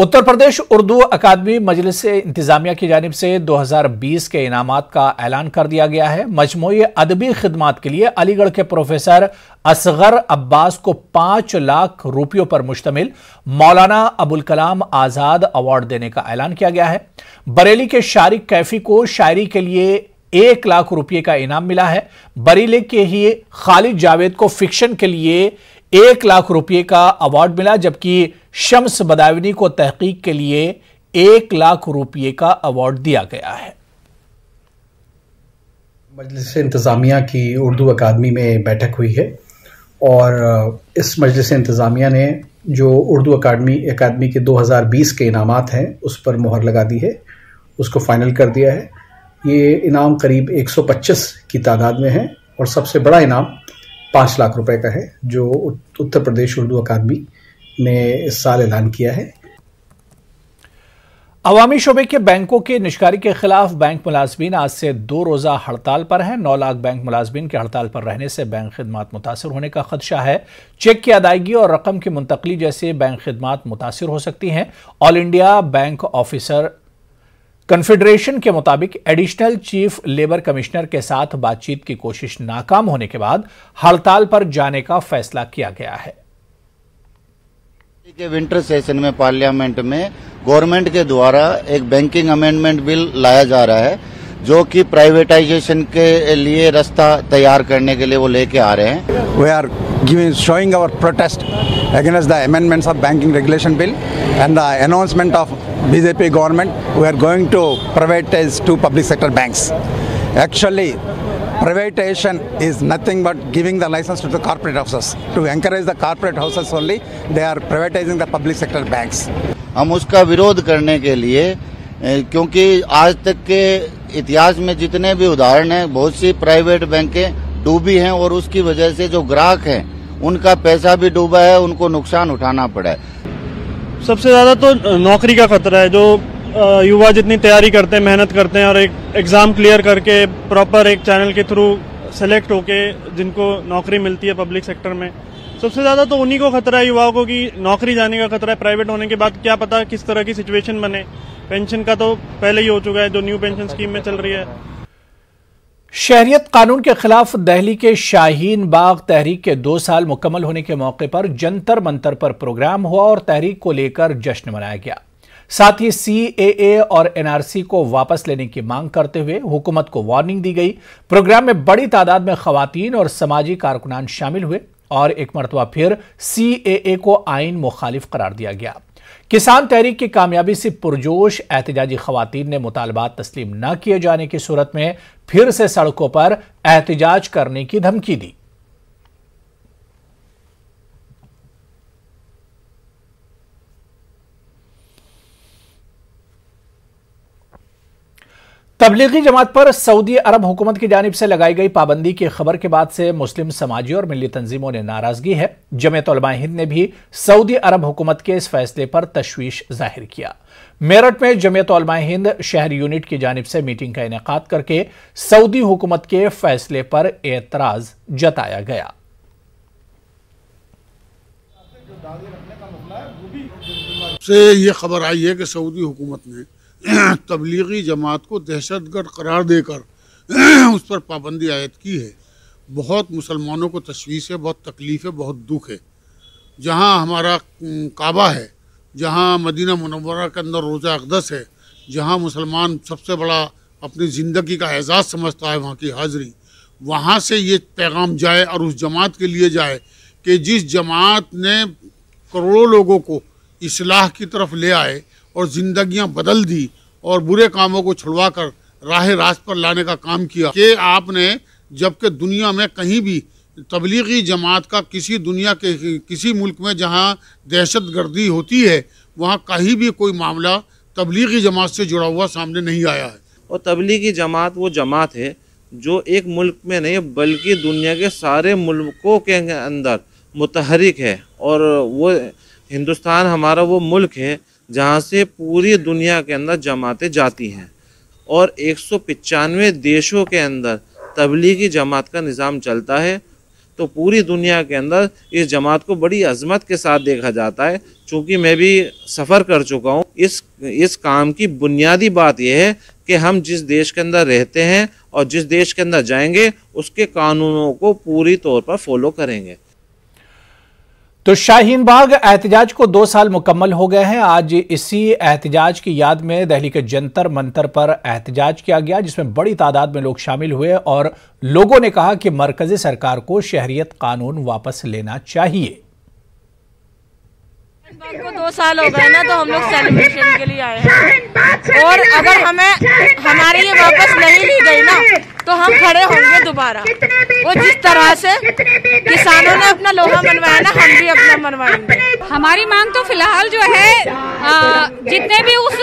उत्तर प्रदेश उर्दू अकादमी मजलिस इंतजामिया की जानिब से 2020 के इनामात का ऐलान कर दिया गया है। मजमूई अदबी खिदमात के लिए अलीगढ़ के प्रोफेसर असगर अब्बास को 5 लाख रुपयों पर मुश्तमिल मौलाना अबुल कलाम आजाद अवार्ड देने का ऐलान किया गया है। बरेली के शारिक कैफी को शायरी के लिए 1 लाख रुपये का इनाम मिला है। बरेली के ही खालिद जावेद को फिक्शन के लिए 1 लाख रुपये का अवार्ड मिला, जबकि शम्स बदावनी को तहकीक के लिए 1 लाख रुपये का अवार्ड दिया गया है। मजलिस इंतज़ामिया की उर्दू अकादमी में बैठक हुई है और इस मजलिस इंतज़ामिया ने जो उर्दू अकादमी के 2020 के इनामात हैं उस पर मोहर लगा दी है, उसको फाइनल कर दिया है। ये इनाम करीब 125 की तादाद में है और सबसे बड़ा इनाम 5 लाख रुपए का है जो उत्तर प्रदेश उर्दू अकादमी ने इस साल ऐलान किया है। अवामी शोबे के बैंकों के निष्कारी के खिलाफ बैंक मुलाजमीन आज से 2 रोज़ा हड़ताल पर हैं। 9 लाख बैंक मुलाजमीन के हड़ताल पर रहने से बैंक खिदमात मुतासर होने का खदशा है। चेक की अदायगी और रकम की मुंतकली जैसे बैंक खिदमात मुतासर हो सकती हैं। All India bank officer confederation के मुताबिक एडिशनल चीफ लेबर कमिश्नर के साथ बातचीत की कोशिश नाकाम होने के बाद हड़ताल पर जाने का फैसला किया गया है। के विंटर सेशन में पार्लियामेंट में गवर्नमेंट के द्वारा एक बैंकिंग अमेंडमेंट बिल लाया जा रहा है जो कि प्राइवेटाइजेशन के लिए रास्ता तैयार करने के लिए वो लेके आ रहे हैं। We are showing our protest against the amendments of banking regulation bill and the announcement of BJP government we are going to privatise 2 public sector banks. Actually privatization is nothing but giving the license to the corporate houses. To encourage the corporate houses only, they are privatizing the public sector banks. हम उसका विरोध करने के लिए, क्योंकि आज तक के इतिहास में जितने भी उदाहरण हैं, बहुत सी प्राइवेट बैंकें डूबी हैं और उसकी वजह से जो ग्राहक हैं उनका पैसा भी डूबा है, उनको नुकसान उठाना पड़ा है। सबसे ज़्यादा तो नौकरी का खतरा है। जो युवा जितनी तैयारी करते हैं, मेहनत करते हैं और एक एग्ज़ाम क्लियर करके प्रॉपर एक चैनल के थ्रू सेलेक्ट होके जिनको नौकरी मिलती है पब्लिक सेक्टर में, सबसे ज़्यादा तो उन्हीं को खतरा है, युवाओं को, कि नौकरी जाने का खतरा है। प्राइवेट होने के बाद क्या पता किस तरह की सिचुएशन बने। पेंशन का तो पहले ही हो चुका है जो न्यू पेंशन स्कीम में चल रही है। शहरियत कानून के खिलाफ दिल्ली के शाहीन बाग तहरीक के 2 साल मुकम्मल होने के मौके पर जंतर मंतर पर प्रोग्राम हुआ और तहरीक को लेकर जश्न मनाया गया। साथ ही CAA और NRC को वापस लेने की मांग करते हुए हुकूमत को वार्निंग दी गई। प्रोग्राम में बड़ी तादाद में खवातीन और समाजी कारकुनान शामिल हुए और एक मरतबा फिर CAA को आइन मुखालिफ करार दिया गया। किसान तहरीक की कामयाबी से पुरजोश एहतजाजी खवातीन ने मुतालबात तस्लीम न किए जाने की सूरत में फिर से सड़कों पर एहतजाज करने की धमकी दी। तबलीगी जमात पर सऊदी अरब हुकूमत की जानिब से लगाई गई पाबंदी की खबर के बाद से मुस्लिम समाजी और मिली तंजीमों ने नाराजगी है। जमीयत उलमा हिंद ने भी सऊदी अरब हुकूमत के इस फैसले पर तशवीश जाहिर किया। मेरठ में जमीयत उलमा हिंद शहर यूनिट की जानिब से मीटिंग का इनेकाद करके सऊदी हुकूमत के फैसले पर एतराज जताया गया। से ये खबर आई है कि सऊदी हुकूमत ने तबलीगी जमात को दहशतगर्द करार देकर उस पर पाबंदी आयद की है। बहुत मुसलमानों को तशवीश है, बहुत तकलीफ़ है, बहुत दुख है। जहाँ हमारा काबा है, जहाँ मदीना मुनव्वरा के अंदर रोज़ा अक़दस है, जहाँ मुसलमान सबसे बड़ा अपनी ज़िंदगी का एजाज़ समझता है वहाँ की हाज़िरी, वहाँ से ये पैगाम जाए और उस जमात के लिए जाए कि जिस जमात ने करोड़ों लोगों को इस्लाह की तरफ ले आए और ज़िंदगियां बदल दी और बुरे कामों को छुड़वा कर राह रास्त पर लाने का काम किया, कि आपने जबकि दुनिया में कहीं भी तबलीगी जमात का किसी दुनिया के किसी मुल्क में जहां दहशतगर्दी होती है वहां कहीं भी कोई मामला तबलीगी जमात से जुड़ा हुआ सामने नहीं आया है। और तबलीगी जमात वो जमात है जो एक मुल्क में नहीं बल्कि दुनिया के सारे मुल्कों के अंदर मुतहरिक है और वो हिंदुस्तान हमारा वो मुल्क है जहाँ से पूरी दुनिया के अंदर जमातें जाती हैं और 195 देशों के अंदर तबलीगी जमात का निज़ाम चलता है। तो पूरी दुनिया के अंदर इस जमात को बड़ी अजमत के साथ देखा जाता है। चूँकि मैं भी सफ़र कर चुका हूँ, इस काम की बुनियादी बात यह है कि हम जिस देश के अंदर रहते हैं और जिस देश के अंदर जाएंगे उसके कानूनों को पूरी तौर पर फॉलो करेंगे। तो शाहीन बाग एहतजाज को 2 साल मुकम्मल हो गए हैं। आज इसी एहतजाज की याद में दिल्ली के जंतर मंतर पर एहतजाज किया गया, जिसमें बड़ी तादाद में लोग शामिल हुए और लोगों ने कहा कि मरकजी सरकार को शहरियत कानून वापस लेना चाहिए। को 2 साल हो गए ना, तो हम लोग सेलिब्रेशन के लिए आए हैं और अगर हमें हमारी ये वापस नहीं ली गई ना तो हम खड़े होंगे दोबारा। वो जिस तरह से किसानों ने अपना लोहा मनवाया ना, हम भी अपना मनवाएंगे। हमारी मांग तो फिलहाल जो है जितने भी उस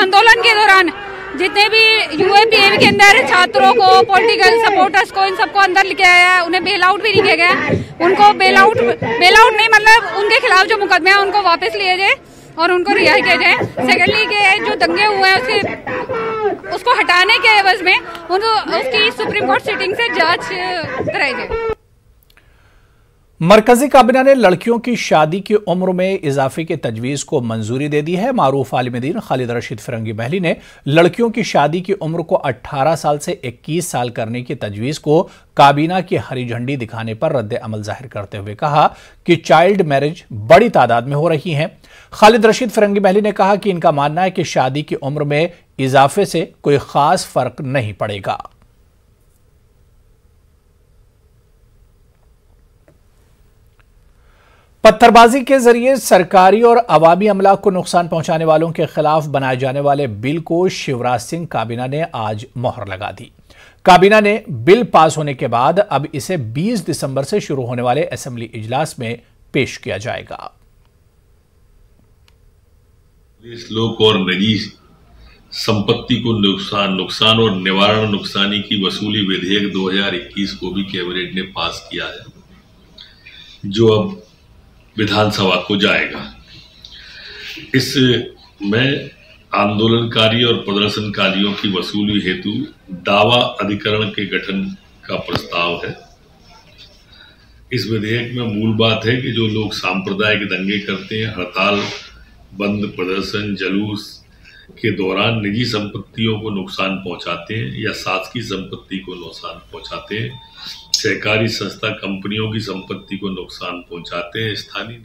आंदोलन के दौरान जितने भी यूएपीएम के अंदर छात्रों को, पॉलिटिकल सपोर्टर्स को, इन सबको अंदर लेके आया है, उन्हें बेल आउट भी नहीं किया गया। उनको बेल आउट नहीं, मतलब उनके खिलाफ जो मुकदमे हैं उनको वापस लिए जाए और उनको रिहा किया जाए। सेकेंडली के जो दंगे हुए हैं उसको हटाने के एवज में उसकी सुप्रीम कोर्ट सिटिंग से जांच कराई जाए। मरकजी काबिना ने लड़कियों की शादी की उम्र में इजाफे के तजवीज़ को मंजूरी दे दी है। मारूफ आलिम दीन खालिद रशीद फिरंगी महली ने लड़कियों की शादी की उम्र को 18 साल से 21 साल करने की तजवीज़ को काबीना की हरी झंडी दिखाने पर रद्द अमल जाहिर करते हुए कहा कि चाइल्ड मैरिज बड़ी तादाद में हो रही हैं। खालिद रशीद फिरंगी महली ने कहा कि इनका मानना है कि शादी की उम्र में इजाफे से कोई ख़ास फ़र्क नहीं पड़ेगा। पत्थरबाजी के जरिए सरकारी और अवामी अमला को नुकसान पहुंचाने वालों के खिलाफ बनाए जाने वाले बिल को शिवराज सिंह काबीना ने आज मोहर लगा दी। काबीना ने बिल पास होने के बाद अब इसे 20 दिसंबर से शुरू होने वाले असेंबली इजलास में पेश किया जाएगा। लोक और नजीस संपत्ति को नुकसान और निवारण नुकसानी की वसूली विधेयक 2021 को भी कैबिनेट ने पास किया है, जो अब विधानसभा को जाएगा। इसमें आंदोलनकारी और प्रदर्शनकारियों की वसूली हेतु दावा अधिकरण के गठन का प्रस्ताव है। इस विधेयक में मूल बात है कि जो लोग सांप्रदायिक दंगे करते हैं, हड़ताल, बंद, प्रदर्शन, जुलूस के दौरान निजी संपत्तियों को नुकसान पहुंचाते हैं या शासकीय संपत्ति को नुकसान पहुंचाते हैं, सहकारी संस्था कंपनियों की संपत्ति को नुकसान पहुंचाते हैं, स्थानीय।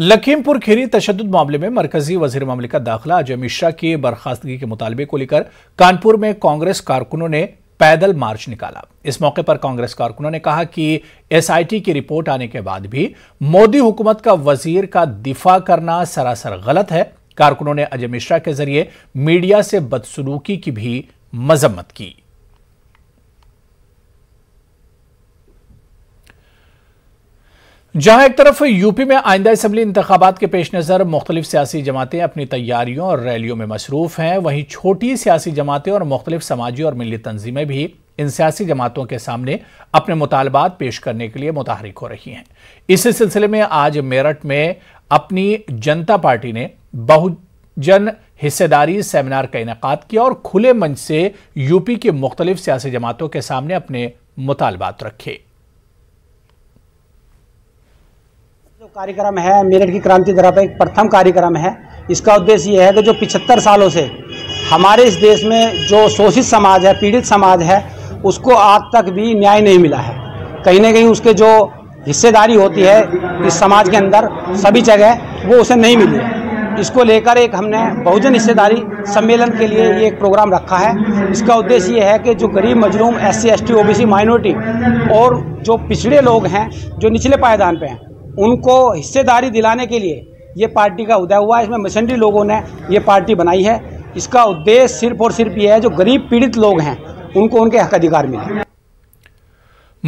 लखीमपुर खीरी तशद्दुद मामले में मरकजी वजीर मामलिकत दाखिला अजय मिश्रा की बर्खास्तगी के मुतालबे को लेकर कानपुर में कांग्रेस कारकुनों ने पैदल मार्च निकाला। इस मौके पर कांग्रेस कारकुनों ने कहा कि एसआईटी की रिपोर्ट आने के बाद भी मोदी हुकूमत का वजीर का दिफा करना सरासर गलत है। कारकुनों ने अजय मिश्रा के जरिए मीडिया से बदसलूकी की भी मजम्मत की। जहां एक तरफ यूपी में आइंदा असेंबली इंतखाबात के पेश नज़र मुख्तलिफ सियासी जमातें अपनी तैयारियों और रैलियों में मसरूफ हैं, वहीं छोटी सियासी जमातें और मुख्तलिफ समाजी और मिली तंजीमें भी इन सियासी जमातों के सामने अपने मुतालबात पेश करने के लिए मुतहरिक हो रही हैं। इसी सिलसिले में आज मेरठ में अपनी जनता पार्टी ने बहुजन हिस्सेदारी सेमिनार का इनेकाद किया और खुले मंच से यूपी की मुख्तलिफ सियासी जमातों के सामने अपने मुतालबात रखे। कार्यक्रम है मेरठ की क्रांति धरा पर एक प्रथम कार्यक्रम है। इसका उद्देश्य यह है कि जो 75 सालों से हमारे इस देश में जो शोषित समाज है, पीड़ित समाज है, उसको आज तक भी न्याय नहीं मिला है। कहीं ना कहीं उसके जो हिस्सेदारी होती है इस समाज के अंदर सभी जगह, वो उसे नहीं मिली। इसको लेकर एक हमने बहुजन हिस्सेदारी सम्मेलन के लिए ये एक प्रोग्राम रखा है। इसका उद्देश्य ये है कि जो गरीब मजलूम SC ST OBC माइनॉरिटी और जो पिछड़े लोग हैं, जो निचले पायदान पर हैं, उनको हिस्सेदारी दिलाने के लिए ये पार्टी का उदय हुआ। इसमें मिशनरी लोगों ने ये पार्टी बनाई है। इसका उद्देश्य सिर्फ और सिर्फ ये है जो गरीब पीड़ित लोग हैं उनको उनके हक अधिकार मिले।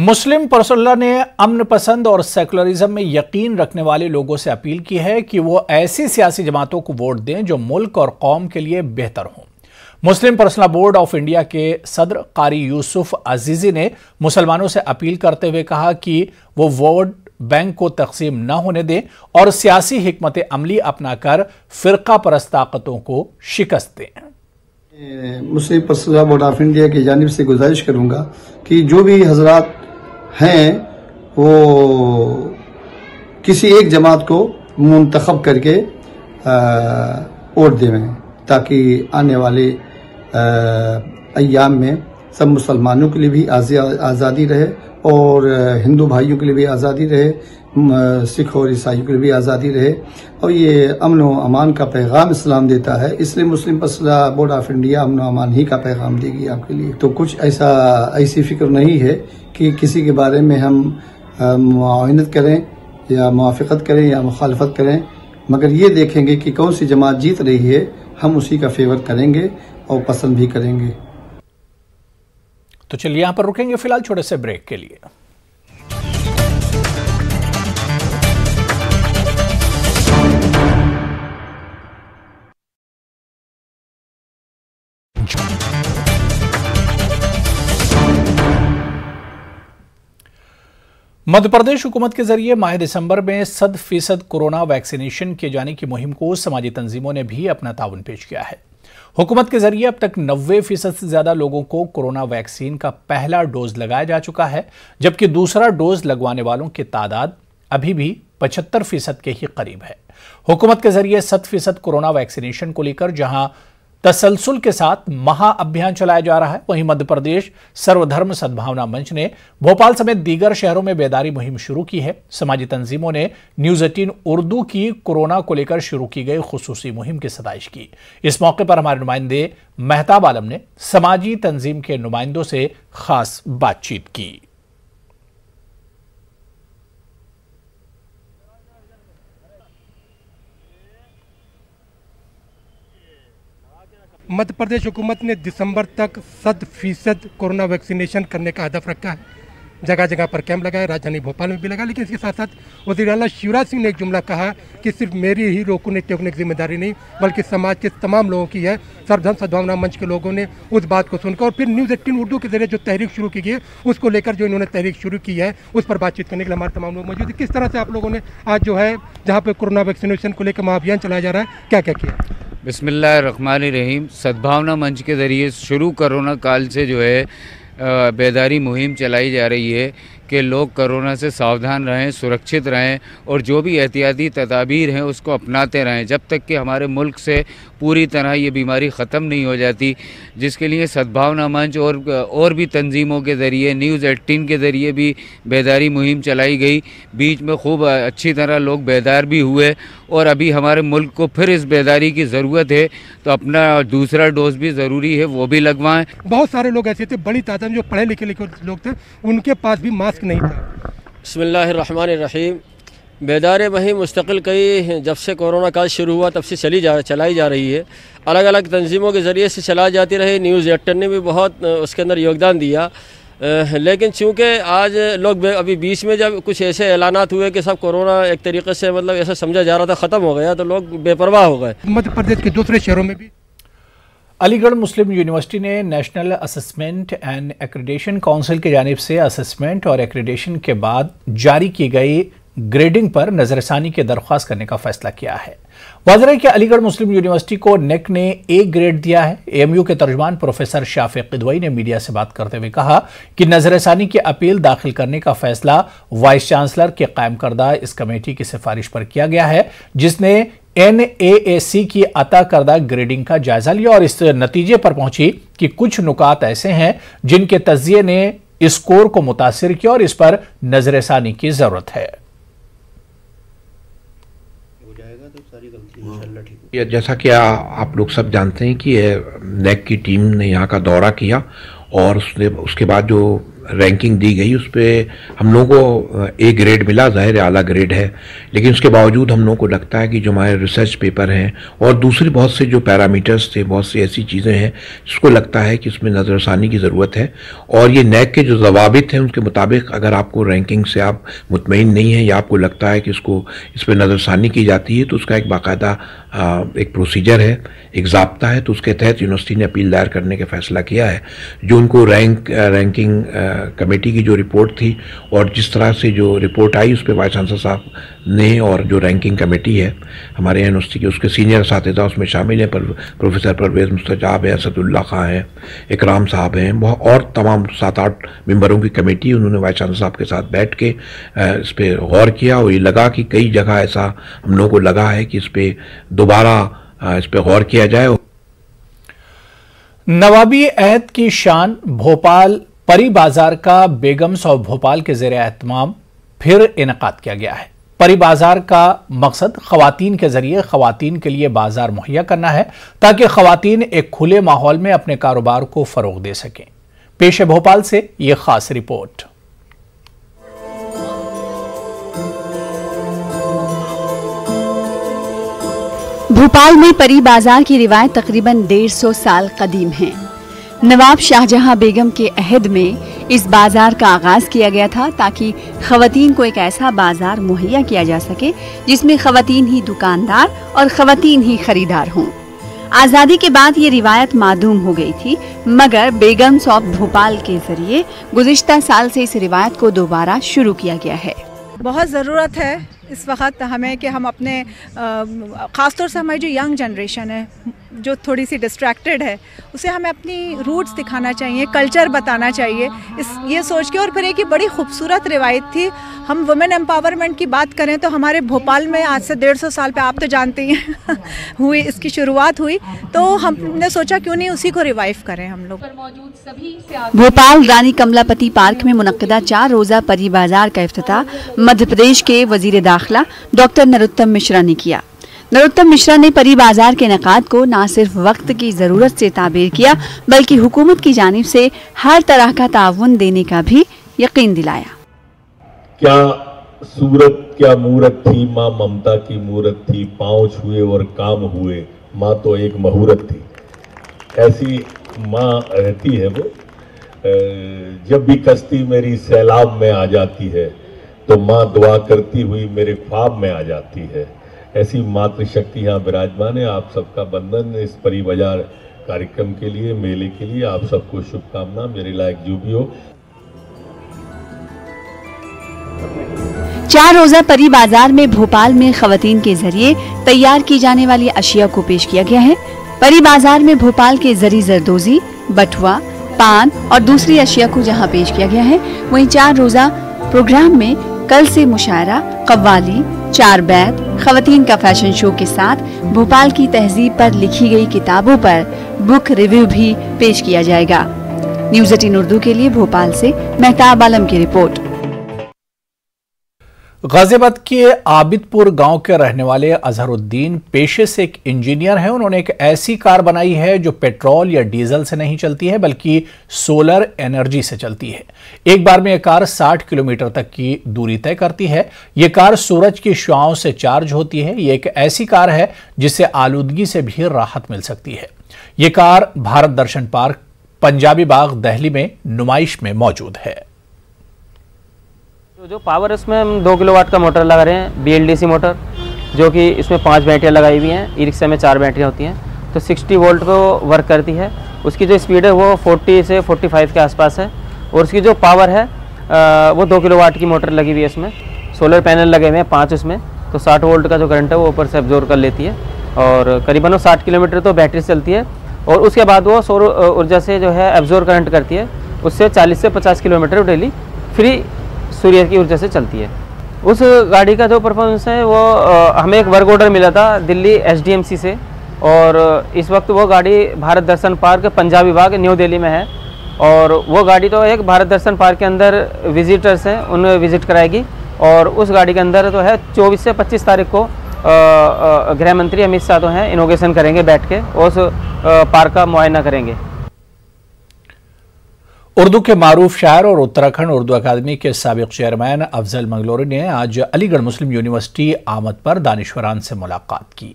मुस्लिम पर्सनल ने अमन पसंद और सेकुलरिज्म में यकीन रखने वाले लोगों से अपील की है कि वो ऐसी सियासी जमातों को वोट दें जो मुल्क और कौम के लिए बेहतर हों। Muslim personal board of India के सदर कारी यूसुफ अजीजी ने मुसलमानों से अपील करते हुए कहा कि वो वोट बैंक को तकसीम न होने दें और सियासी हिकमत अमली अपनाकर फिरका परस्त ताकतों को शिकस्त दें। Muslim personal board of India की जानिब से गुजारिश करूँगा कि जो भी हजरात हैं वो किसी एक जमात को मुंतखब करके वोट देवें, ताकि आने वाले अय्याम में सब मुसलमानों के लिए भी आज़ादी रहे और हिंदू भाइयों के लिए भी आज़ादी रहे, सिख और ईसाइयों के लिए भी आज़ादी रहे। और ये अमन व अमान का पैगाम इस्लाम देता है, इसलिए Muslim personal board of India अमन व अमान ही का पैगाम देगी आपके लिए। तो कुछ ऐसी फिक्र नहीं है कि किसी के बारे में हम मुआवनत करें या मुआफ़क़त करें या मुखालफत करें, मगर ये देखेंगे कि कौन सी जमात जीत रही है, हम उसी का फेवर करेंगे और पसंद भी करेंगे। तो चलिए यहां पर रुकेंगे फिलहाल छोटे से ब्रेक के लिए। मध्य प्रदेश हुकूमत के जरिए माह दिसंबर में 100% कोरोना वैक्सीनेशन किए जाने की मुहिम को समाजी तंजीमों ने भी अपना ताउन पेश किया है। हुकूमत के जरिए अब तक 90% से ज़्यादा लोगों को कोरोना वैक्सीन का पहला डोज लगाया जा चुका है, जबकि दूसरा डोज लगवाने वालों की तादाद अभी भी 75% के ही करीब है। हुकूमत के जरिए 100% कोरोना वैक्सीनेशन को लेकर जहां तसलसल के साथ महाअभियान चलाया जा रहा है, वहीं मध्य प्रदेश सर्वधर्म सद्भावना मंच ने भोपाल समेत दीगर शहरों में बेदारी मुहिम शुरू की है। समाजी तंजीमों ने न्यूज़ 18 उर्दू की कोरोना को लेकर शुरू की गई खुसूसी मुहिम की सताइश की। इस मौके पर हमारे नुमाइंदे मेहताब आलम ने समाजी तंजीम के नुमाइंदों से खास बातचीत की। मध्य प्रदेश हुकूमत ने दिसंबर तक 100% कोरोना वैक्सीनेशन करने का हदफ रखा है। जगह जगह पर कैंप लगाए, राजधानी भोपाल में भी लगा, लेकिन इसके साथ साथ वज़ीर आला शिवराज सिंह ने एक जुमला कहा कि सिर्फ मेरी ही रोकने टोकने की जिम्मेदारी नहीं बल्कि समाज के तमाम लोगों की है। सर्वधर्म सद्भावना मंच के लोगों ने उस बात को सुनकर और फिर न्यूज़ 18 उर्दू के जरिए जो तहरीक शुरू की गई है, उसको लेकर जो इन्होंने तहरीक शुरू की है, उस पर बातचीत करने के लिए हमारे तमाम लोग मौजूद है। किस तरह से आप लोगों ने आज जो है जहाँ पर कोरोना वैक्सीनेशन को लेकर महाअभियान चलाया जा रहा है, क्या क्या किया? बिस्मिल्लाहिर्रहमानिर्रहीम। सद्भावना मंच के ज़रिए शुरू कोरोना काल से जो है बेदारी मुहिम चलाई जा रही है कि लोग कोरोना से सावधान रहें, सुरक्षित रहें और जो भी एहतियाती तदाबीर हैं उसको अपनाते रहें, जब तक कि हमारे मुल्क से पूरी तरह ये बीमारी ख़त्म नहीं हो जाती। जिसके लिए सद्भावना मंच और भी तंजीमों के ज़रिए, न्यूज़ 18 के ज़रिए भी बेदारी मुहिम चलाई गई। बीच में खूब अच्छी तरह लोग बेदार भी हुए और अभी हमारे मुल्क को फिर इस बेदारी की ज़रूरत है, तो अपना दूसरा डोज भी ज़रूरी है, वो भी लगवाएँ। बहुत सारे लोग ऐसे थे, बड़ी तादाद में जो पढ़े लिखे लोग थे, उनके पास भी मास्क नहीं था। बिस्मिल्लाहिर्रहमानिर्रहीम। बेदारी मुहिम मुस्तकिल कई जब से कोरोना काल शुरू हुआ तब से चलाई जा रही है, अलग अलग तंजीमों के ज़रिए से चलाई जाती रही। न्यूज़ 18 ने भी बहुत उसके अंदर योगदान दिया, लेकिन चूँकि आज लोग अभी बीच में जब कुछ ऐसे ऐलानात हुए कि सब कोरोना एक तरीके से मतलब ऐसा समझा जा रहा था ख़त्म हो गया, तो लोग बेपरवाह हो गए। मध्य प्रदेश के दूसरे शहरों में भी अलीगढ़ मुस्लिम यूनिवर्सिटी ने national assessment and accreditation council की जानिब से असेसमेंट और एक्रेडिटेशन के बाद जारी की गई ग्रेडिंग पर नज़रसानी की दरख्वास्त करने का फैसला किया है। वाज़ है कि अलीगढ़ मुस्लिम यूनिवर्सिटी को नेक ने ए ग्रेड दिया है। एएमयू के तर्जुमान प्रोफेसर शाफे क़िदवाई ने मीडिया से बात करते हुए कहा कि नज़रसानी की अपील दाखिल करने का फैसला वाइस चांसलर के कायम करदा इस कमेटी की सिफारिश पर किया गया है, जिसने NAAC की अता करदा ग्रेडिंग का जायजा लिया और इस नतीजे पर पहुंची कि कुछ नुकात ऐसे हैं जिनके तजिए ने स्कोर को मुतासिर किया और इस पर नजरसानी की जरूरत है। हो जाएगा तो सारी गलती इंशाल्लाह ठीक होगी। जैसा कि आप लोग सब जानते हैं कि नैक की टीम ने यहाँ का दौरा किया और उसके बाद जो रैंकिंग दी गई उस पर हम लोगों को ए ग्रेड मिला, ज़ाहिर आला ग्रेड है, लेकिन उसके बावजूद हम लोगों को लगता है कि जो हमारे रिसर्च पेपर हैं और दूसरी बहुत से जो पैरामीटर्स थे, बहुत सी ऐसी चीज़ें हैं जिसको लगता है कि उसमें नज़रसानी की ज़रूरत है। और ये नैक के जो जवाबित हैं उनके मुताबिक अगर आपको रैंकिंग से आप मुतमईन नहीं हैं या आपको लगता है कि इसको इस पर नज़रसानी की जाती है, तो उसका एक बाकायदा एक प्रोसीजर है, एक ज़ाब्ता है, तो उसके तहत यूनिवर्सिटी ने अपील दायर करने का फैसला किया है। जो उनको रैंकिंग कमेटी की जो रिपोर्ट थी और जिस तरह से जो रिपोर्ट आई उस पर वाइस चांसलर साहब ने और जो रैंकिंग कमेटी है हमारे यूनिवर्सिटी के उसके सीनियर साथिदा उसमें शामिल हैं, प्रोफेसर परवेज मुस्ताचाब हैं, इसदुल्ला खां हैं, इकराम साहब हैं और तमाम 7-8 मेंबरों की कमेटी। उन्होंने वाइस चांसलर साहब के साथ बैठ के इस पर गौर किया और ये लगा कि कई जगह ऐसा हम लोगों को लगा है कि इस पर दोबारा इस पर गौर किया जाए। नवाबी अहद की शान भोपाल परी बाजार का बेगम्स और भोपाल के ज़रिए एहतमाम फिर इनकाद किया गया है। परी बाजार का मकसद ख़वातीन के ज़रिए ख़वातीन के लिए बाजार मुहैया करना है ताकि ख़वातीन एक खुले माहौल में अपने कारोबार को फ़रोग दे सकें। पेश भोपाल से ये ख़ास रिपोर्ट। भोपाल में परी बाजार की रिवायत तकरीबन 150 साल कदीम है। नवाब शाहजहां बेगम के अहद में इस बाजार का आगाज किया गया था ताकि ख़वातीन को एक ऐसा बाजार मुहैया किया जा सके जिसमें ख़वातीन ही दुकानदार और ख़वातीन ही खरीदार हों। आज़ादी के बाद ये रिवायत मादूम हो गई थी, मगर बेगम शॉप भोपाल के जरिए गुज़िश्ता साल से इस रिवायत को दोबारा शुरू किया गया है। बहुत ज़रूरत है इस वक्त हमें कि हम अपने ख़ास तौर से हमारी जो यंग जनरेशन है जो थोड़ी सी डिस्ट्रैक्टेड है उसे हमें अपनी रूट्स दिखाना चाहिए, कल्चर बताना चाहिए इस ये सोच के। और फिर एक बड़ी खूबसूरत रिवायत थी। हम वुमेन एम्पावरमेंट की बात करें तो हमारे भोपाल में आज से 150 साल पे आप तो जानते ही हैं हुई इसकी शुरुआत हुई, तो हमने सोचा क्यों नहीं उसी को रिवाइव करें हम लोग। भोपाल रानी कमलापति पार्क में मुनक्कदा 4 रोज़ा परी बाजार का इफ्तिताह मध्य प्रदेश के वजीर दाखिला डॉक्टर नरोत्तम मिश्रा ने किया। नरोत्तम मिश्रा ने परी बाजार के इनेकाद को न सिर्फ वक्त की ज़रूरत से ताबीर किया बल्कि हुकूमत की जानिब से हर तरह का ताउन देने का भी यकीन दिलाया। क्या सूरत क्या मूरत थी माँ ममता की मूरत थी, पाँव छुए और काम हुए, माँ तो एक महूरत थी। ऐसी माँ रहती है वो, जब भी कश्ती मेरी सैलाब में आ जाती है तो माँ दुआ करती हुई मेरे ख्वाब में आ जाती है। ऐसी मातृशक्ति यहाँ विराजमान है। आप सबका बंधन इस परी बाजार कार्यक्रम के लिए, मेले के लिए आप सबको शुभकामना। मेरे लायक जो भी हो। 4 रोज़ा परी बाजार में भोपाल में ख़वातीन के जरिए तैयार की जाने वाली अशिया को पेश किया गया है। परी बाजार में भोपाल के जरी जरदोजी, बटुआ, पान और दूसरी अशिया को जहाँ पेश किया गया है, वहीं 4 रोज़ा प्रोग्राम में कल से मुशायरा, कव्वाली, 4 बैत, ख़वातीन का फैशन शो के साथ भोपाल की तहजीब पर लिखी गई किताबों पर बुक रिव्यू भी पेश किया जाएगा। न्यूज़ 18 उर्दू के लिए भोपाल से मेहताब आलम की रिपोर्ट। गाज़ियाबाद के आबिदपुर गांव के रहने वाले अजहरुद्दीन पेशे से एक इंजीनियर हैं। उन्होंने एक ऐसी कार बनाई है जो पेट्रोल या डीजल से नहीं चलती है बल्कि सोलर एनर्जी से चलती है। एक बार में यह कार 60 किलोमीटर तक की दूरी तय करती है। ये कार सूरज की शुआओं से चार्ज होती है। ये एक ऐसी कार है जिससे आलूदगी से भी राहत मिल सकती है। ये कार भारत दर्शन पार्क पंजाबी बाग दिल्ली में नुमाइश में मौजूद है। जो पावर इसमें हम 2 किलोवाट का मोटर लगा रहे हैं, BLDC मोटर, जो कि इसमें 5 बैटरियाँ लगाई हुई हैं। ई रिक्शा में 4 बैटरियाँ होती हैं, तो 60 वोल्ट को वर्क करती है। उसकी जो स्पीड है वो 40 से 45 के आसपास है और उसकी जो पावर है वो 2 किलोवाट की मोटर लगी हुई है। इसमें सोलर पैनल लगे हुए हैं 5 उसमें, तो 60 वोल्ट का जो करंट है वो ऊपर से एब्जॉर्व कर लेती है और करीबन 60 किलोमीटर तो बैटरी चलती है और उसके बाद वो सौर ऊर्जा से जो है एब्जॉर्व करंट करती है। उससे 40 से 50 किलोमीटर डेली फ्री सूर्य की ऊर्जा से चलती है। उस गाड़ी का जो परफॉर्मेंस है वो हमें एक वर्क ऑर्डर मिला था दिल्ली SDMC से और इस वक्त वो गाड़ी भारत दर्शन पार्क पंजाबी बाग न्यू दिल्ली में है और वो गाड़ी तो एक भारत दर्शन पार्क के अंदर विजिटर्स हैं उन्हें विजिट कराएगी और उस गाड़ी के अंदर तो है 24 से 25 तारीख को गृह मंत्री अमित शाह तो हैं इनोग्रेशन करेंगे, बैठ के उस पार्क का मुआयना करेंगे। उर्दू के मारूफ शायर और उत्तराखंड उर्दू अकादमी के साबिक चेयरमैन अफजल मंगलोरी ने आज अलीगढ़ मुस्लिम यूनिवर्सिटी आमद पर दानिश्वरान से मुलाकात की।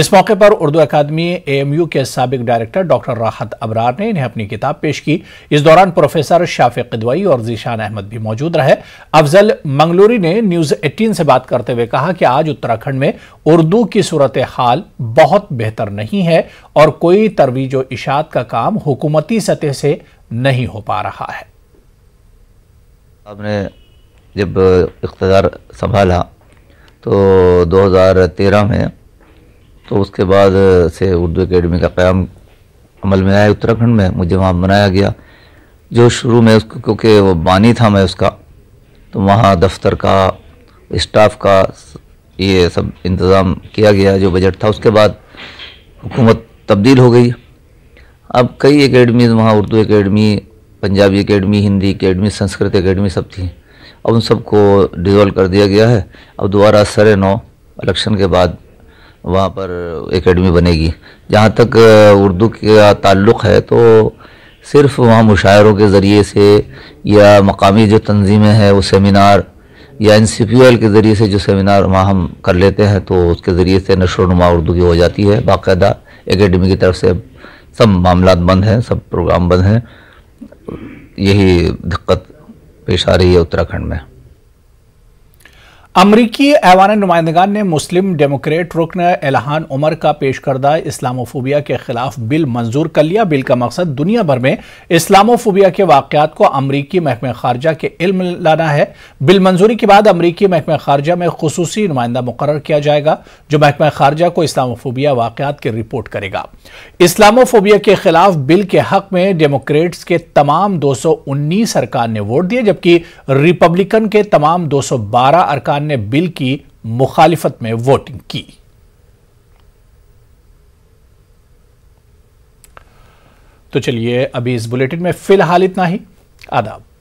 इस मौके पर उर्दू अकादमी AMU के साबिक डायरेक्टर डॉक्टर राहत अब्रार ने इन्हें अपनी किताब पेश की। इस दौरान प्रोफेसर शाफे क़िदवाई और जीशान अहमद भी मौजूद रहे। अफजल मंगलोरी ने News 18 से बात करते हुए कहा कि आज उत्तराखंड में उर्दू की सूरत हाल बहुत बेहतर नहीं है और कोई तरवीज व इशाअत का काम हुकूमती सतह से नहीं हो पा रहा है। आपने जब इख्तियार संभाला तो 2013 में, तो उसके बाद से उर्दू अकेडमी का क़याम अमल में आया उत्तराखंड में। मुझे वहाँ मनाया गया, जो शुरू में उसको क्योंकि वो बानी था मैं उसका, तो वहाँ दफ्तर का स्टाफ का ये सब इंतज़ाम किया गया जो बजट था। उसके बाद हुकूमत तब्दील हो गई, अब कई एकेडमीज़ वहाँ Urdu academy, Punjabi academy, Hindi academy, Sanskrit academy सब थी, अब उन सबको डिज़ोल्व कर दिया गया है। अब दोबारा 9:15 इलेक्शन के बाद वहाँ पर एकेडमी बनेगी। जहाँ तक उर्दू का ताल्लुक़ है तो सिर्फ़ वहाँ मुशायरों के ज़रिए से या मकामी जो तंजीमें हैं वो सेमिनार या NCPL के ज़रिए से जो सेमिनार वहाँ हम कर लेते हैं तो उसके ज़रिए से नशोनुमा उर्दू की हो जाती है। बाकायदा एकेडमी की तरफ से सब मामला बंद हैं, सब प्रोग्राम बंद हैं। यही दिक्कत पेश आ रही है उत्तराखंड में। अमरीकी ऐवान नुमाइंदगान ने मुस्लिम डेमोक्रेट रुकन इलहान उमर का पेश करदा इस्लामोफोबिया के खिलाफ बिल मंजूर कर लिया। बिल का मकसद दुनिया भर में इस्लामोफोबिया के वाकयात को अमरीकी महकमे खारजा के इल्म लाना है। बिल मंजूरी के बाद अमरीकी महकमे खारजा में खुसूसी नुमाइंदा मुकर्रर किया जाएगा जो महकमे खारजा को इस्लामोफोबिया वाकयात की रिपोर्ट करेगा। इस्लामोफोबिया के खिलाफ बिल के हक में डेमोक्रेट्स के तमाम 219 अरकान ने वोट दिए, जबकि रिपब्लिकन के तमाम 212 अरकान ने बिल की मुखालिफत में वोटिंग की। तो चलिए अभी इस बुलेटिन में फिलहाल इतना ही। आदाब।